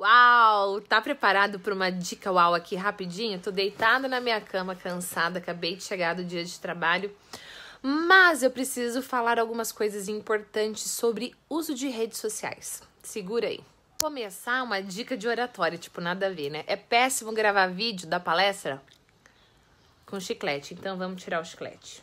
Uau! Tá preparado para uma dica uau aqui rapidinho? Tô deitada na minha cama, cansada, acabei de chegar do dia de trabalho, mas eu preciso falar algumas coisas importantes sobre uso de redes sociais. Segura aí. Vou começar uma dica de oratória, tipo, nada a ver, né? É péssimo gravar vídeo da palestra com chiclete, então vamos tirar o chiclete.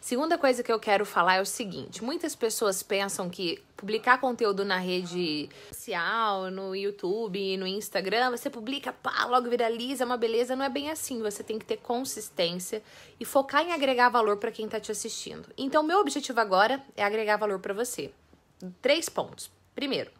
Segunda coisa que eu quero falar é o seguinte, muitas pessoas pensam que publicar conteúdo na rede social, no YouTube, no Instagram, você publica, pá, logo viraliza, uma beleza, não é bem assim, você tem que ter consistência e focar em agregar valor para quem tá te assistindo. Então, meu objetivo agora é agregar valor para você. 3 pontos. Primeiro,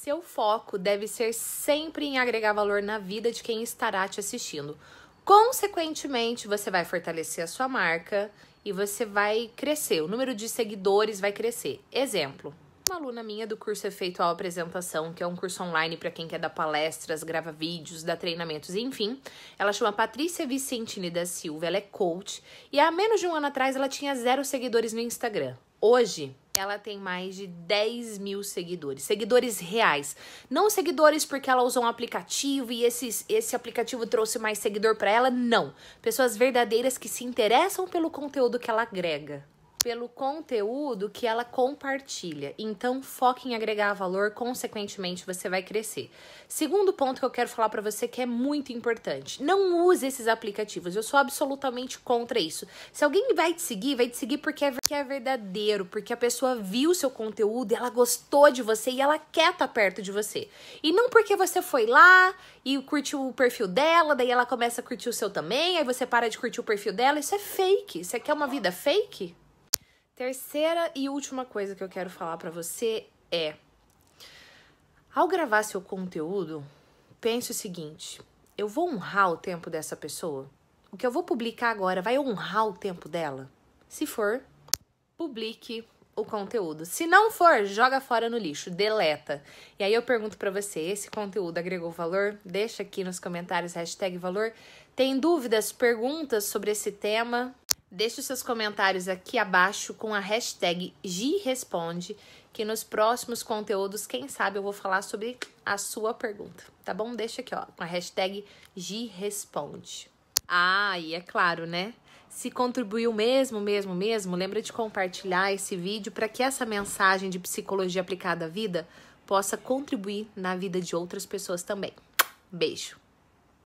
seu foco deve ser sempre em agregar valor na vida de quem estará te assistindo. Consequentemente, você vai fortalecer a sua marca e você vai crescer. O número de seguidores vai crescer. Exemplo, uma aluna minha do curso Efeitual Apresentação, que é um curso online para quem quer dar palestras, grava vídeos, dá treinamentos, enfim. Ela chama Patrícia Vicentini da Silva, ela é coach. E há menos de um ano atrás ela tinha 0 seguidores no Instagram. Hoje, ela tem mais de 10 mil seguidores, seguidores reais. Não seguidores porque ela usou um aplicativo e esse aplicativo trouxe mais seguidor para ela, não. Pessoas verdadeiras que se interessam pelo conteúdo que ela agrega, pelo conteúdo que ela compartilha. Então, foque em agregar valor, consequentemente você vai crescer. Segundo ponto que eu quero falar para você que é muito importante, não use esses aplicativos, eu sou absolutamente contra isso. Se alguém vai te seguir porque é verdadeiro, porque a pessoa viu o seu conteúdo, ela gostou de você e ela quer estar perto de você. E não porque você foi lá e curtiu o perfil dela, daí ela começa a curtir o seu também, aí você para de curtir o perfil dela, isso é fake, você quer uma vida fake? Terceira e última coisa que eu quero falar pra você é, ao gravar seu conteúdo, pense o seguinte, eu vou honrar o tempo dessa pessoa? O que eu vou publicar agora vai honrar o tempo dela? Se for, publique o conteúdo. Se não for, joga fora no lixo, deleta. E aí eu pergunto pra você, esse conteúdo agregou valor? Deixa aqui nos comentários, #valor. Tem dúvidas, perguntas sobre esse tema? Deixe os seus comentários aqui abaixo com a hashtag #GResponde, que nos próximos conteúdos, quem sabe, eu vou falar sobre a sua pergunta, tá bom? Deixa aqui, ó, com a hashtag #GResponde. Ah, e é claro, né? Se contribuiu mesmo, lembra de compartilhar esse vídeo para que essa mensagem de psicologia aplicada à vida possa contribuir na vida de outras pessoas também. Beijo!